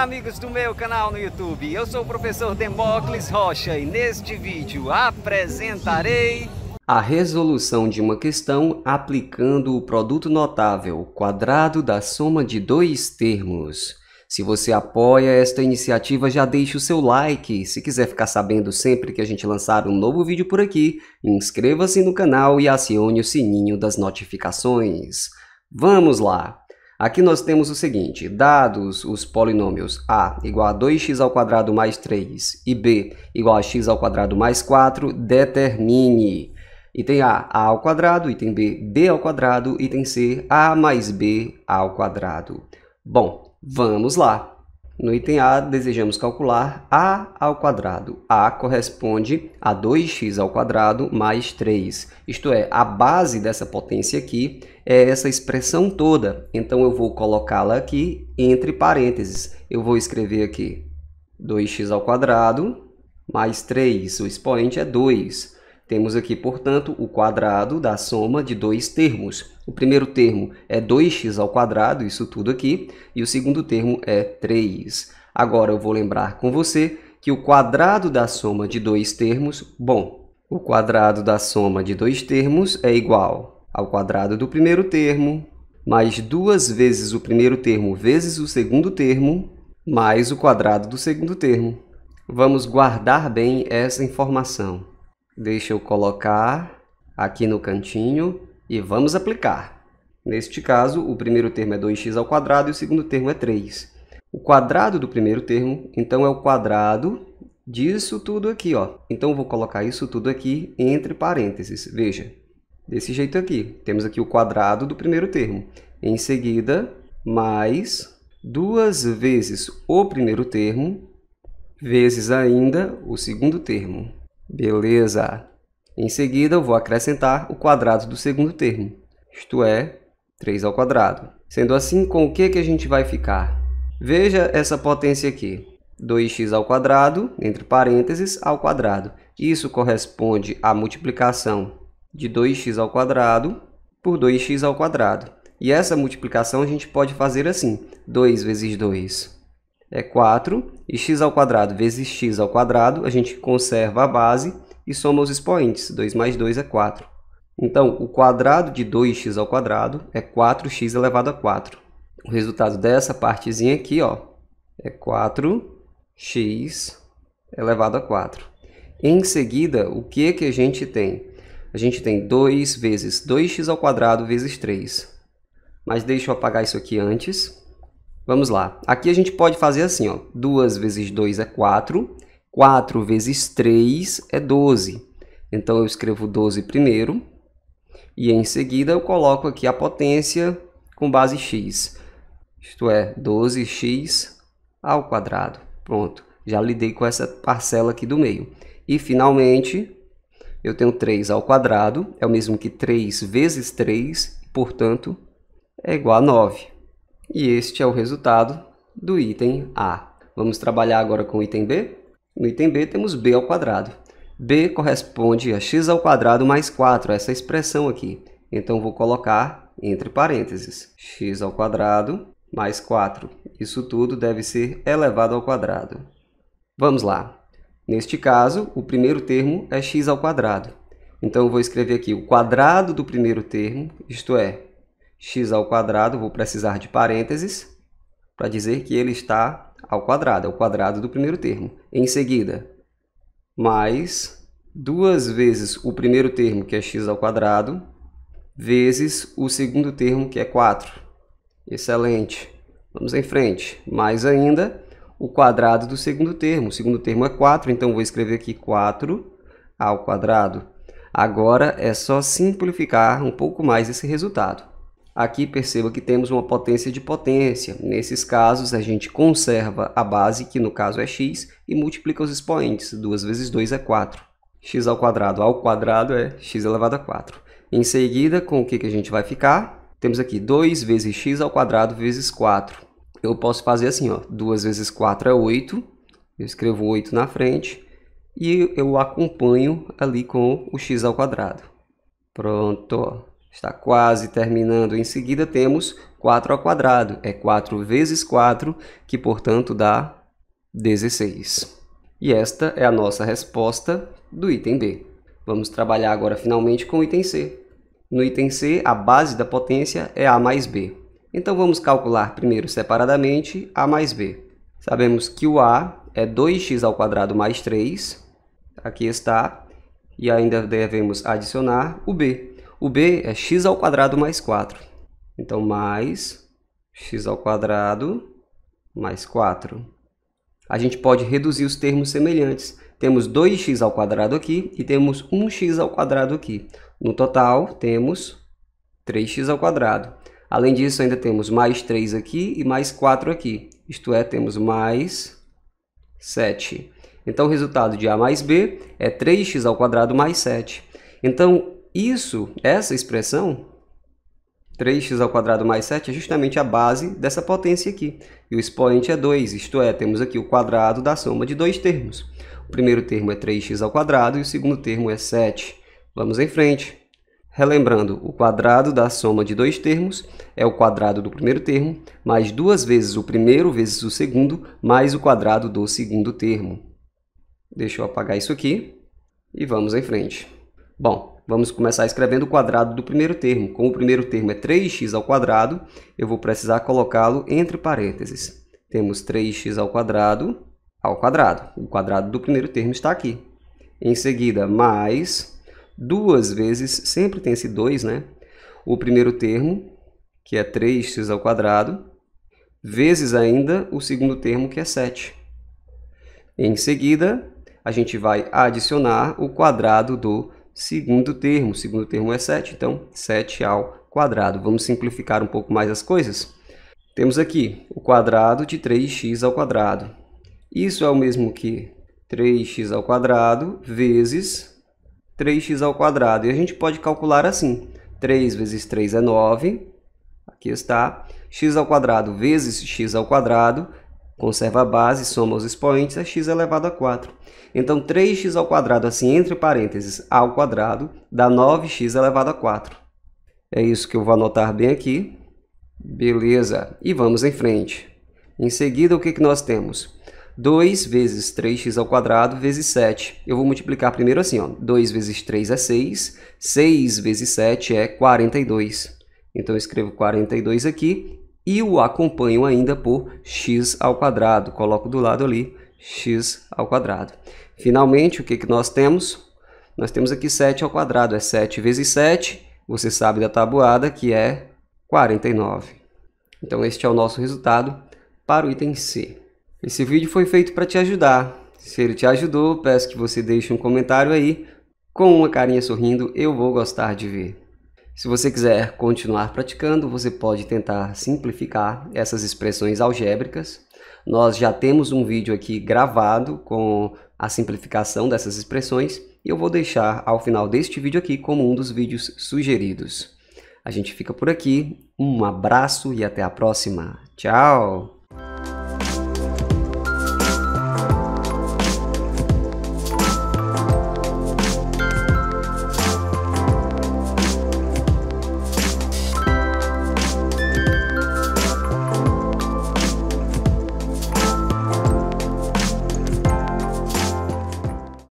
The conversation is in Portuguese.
Olá, amigos do meu canal no YouTube, eu sou o professor Democlis Rocha e neste vídeo apresentarei a resolução de uma questão aplicando o produto notável quadrado da soma de dois termos. Se você apoia esta iniciativa, já deixe o seu like. Se quiser ficar sabendo sempre que a gente lançar um novo vídeo por aqui, inscreva-se no canal e acione o sininho das notificações. Vamos lá! Aqui nós temos o seguinte, dados os polinômios a igual a 2x² mais 3 e b igual a x² mais 4, determine. Item a², item b, b², item c, a mais b². Bom, vamos lá. No item a, desejamos calcular a². A corresponde a 2x² mais 3. Isto é, a base dessa potência aqui é essa expressão toda. Então, eu vou colocá-la aqui entre parênteses. Eu vou escrever aqui 2x² mais 3. O expoente é 2. Temos aqui, portanto, o quadrado da soma de dois termos. O primeiro termo é 2x², isso tudo aqui, e o segundo termo é 3. Agora, eu vou lembrar com você que o quadrado da soma de dois termos, bom, o quadrado da soma de dois termos é igual ao quadrado do primeiro termo, mais 2 vezes o primeiro termo vezes o segundo termo, mais o quadrado do segundo termo. Vamos guardar bem essa informação. Deixa eu colocar aqui no cantinho e vamos aplicar. Neste caso, o primeiro termo é 2x² e o segundo termo é 3. O quadrado do primeiro termo, então, é o quadrado disso tudo aqui, ó. Então, eu vou colocar isso tudo aqui entre parênteses. Veja, desse jeito aqui. Temos aqui o quadrado do primeiro termo. Em seguida, mais 2 vezes o primeiro termo, vezes ainda o segundo termo. Beleza! Em seguida, eu vou acrescentar o quadrado do segundo termo, isto é, 3². Sendo assim, com o que a gente vai ficar? Veja essa potência aqui, 2x² entre parênteses ao quadrado. Isso corresponde à multiplicação de 2x² por 2x². E essa multiplicação a gente pode fazer assim, 2 vezes 2. É 4, e x² vezes x², a gente conserva a base e soma os expoentes, 2 mais 2 é 4. Então, o quadrado de 2x² é 4x elevado a 4. O resultado dessa partezinha aqui, ó, é 4x elevado a 4. Em seguida, o que a gente tem? A gente tem 2 vezes 2x² vezes 3. Mas deixa eu apagar isso aqui antes. Vamos lá. Aqui a gente pode fazer assim, ó. 2 vezes 2 é 4. 4 vezes 3 é 12. Então, eu escrevo 12 primeiro. E, em seguida, eu coloco aqui a potência com base x. Isto é, 12x². Pronto. Já lidei com essa parcela aqui do meio. E, finalmente, eu tenho 3². É o mesmo que 3 vezes 3. Portanto, é igual a 9. E este é o resultado do item A. Vamos trabalhar agora com o item B? No item B temos B². B corresponde a x² mais 4, essa expressão aqui. Então, vou colocar entre parênteses, x² mais 4. Isso tudo deve ser elevado ao quadrado. Vamos lá. Neste caso, o primeiro termo é x². Então, eu vou escrever aqui o quadrado do primeiro termo, isto é, x², vou precisar de parênteses para dizer que ele está ao quadrado, é o quadrado do primeiro termo. Em seguida, mais 2 vezes o primeiro termo, que é x², vezes o segundo termo, que é 4. Excelente! Vamos em frente. Mais ainda, o quadrado do segundo termo. O segundo termo é 4, então vou escrever aqui 4². Agora, é só simplificar um pouco mais esse resultado. Aqui, perceba que temos uma potência de potência. Nesses casos, a gente conserva a base, que no caso é x, e multiplica os expoentes. 2 vezes 2 é 4. x² ao quadrado é x elevado a 4. Em seguida, com o que a gente vai ficar? Temos aqui 2 vezes x² vezes 4. Eu posso fazer assim, ó, 2 vezes 4 é 8. Eu escrevo 8 na frente e eu acompanho ali com o x². Pronto. Está quase terminando. Em seguida temos 4 ao quadrado. É 4 vezes 4, que portanto dá 16. E esta é a nossa resposta do item B. Vamos trabalhar agora finalmente com o item C. No item C, a base da potência é A mais B. Então vamos calcular primeiro separadamente A mais B. Sabemos que o A é 2x ao quadrado mais 3. Aqui está. E ainda devemos adicionar o B. O B é x ao quadrado mais 4. Então, mais x ao quadrado mais 4. A gente pode reduzir os termos semelhantes. Temos 2x ao quadrado aqui e temos 1x ao quadrado aqui. No total, temos 3x ao quadrado. Além disso, ainda temos mais 3 aqui e mais 4 aqui. Isto é, temos mais 7. Então, o resultado de A mais B é 3x ao quadrado mais 7. Então, essa expressão, 3x ao quadrado mais 7, é justamente a base dessa potência aqui. E o expoente é 2, isto é, temos aqui o quadrado da soma de dois termos. O primeiro termo é 3x ao quadrado e o segundo termo é 7. Vamos em frente. Relembrando, o quadrado da soma de dois termos é o quadrado do primeiro termo, mais duas vezes o primeiro vezes o segundo, mais o quadrado do segundo termo. Deixa eu apagar isso aqui e vamos em frente. Bom, vamos começar escrevendo o quadrado do primeiro termo. Como o primeiro termo é 3x ao quadrado, eu vou precisar colocá-lo entre parênteses. Temos 3x ao quadrado ao quadrado. O quadrado do primeiro termo está aqui. Em seguida, mais 2 vezes, sempre tem esse 2, né? O primeiro termo, que é 3x ao quadrado, vezes ainda o segundo termo, que é 7. Em seguida, a gente vai adicionar o quadrado do segundo termo. O segundo termo é 7, então 7 ao quadrado. Vamos simplificar um pouco mais as coisas? Temos aqui o quadrado de 3x ao quadrado. Isso é o mesmo que 3x ao quadrado vezes 3x ao quadrado. E a gente pode calcular assim. 3 vezes 3 é 9. Aqui está. X ao quadrado vezes x ao quadrado. Conserva a base, soma os expoentes, é x elevado a 4. Então, 3x ao quadrado, assim, entre parênteses, ao quadrado, dá 9x elevado a 4. É isso que eu vou anotar bem aqui. Beleza. E vamos em frente. Em seguida, o que nós temos? 2 vezes 3x ao quadrado vezes 7. Eu vou multiplicar primeiro assim, ó. 2 vezes 3 é 6. 6 vezes 7 é 42. Então, eu escrevo 42 aqui. E o acompanho ainda por x ao quadrado. Coloco do lado ali, x ao quadrado. Finalmente, o que nós temos? Nós temos aqui 7 ao quadrado. É 7 vezes 7. Você sabe da tabuada que é 49. Então, este é o nosso resultado para o item C. Esse vídeo foi feito para te ajudar. Se ele te ajudou, peço que você deixe um comentário aí. Com uma carinha sorrindo, eu vou gostar de ver. Se você quiser continuar praticando, você pode tentar simplificar essas expressões algébricas. Nós já temos um vídeo aqui gravado com a simplificação dessas expressões e eu vou deixar ao final deste vídeo aqui como um dos vídeos sugeridos. A gente fica por aqui, um abraço e até a próxima. Tchau!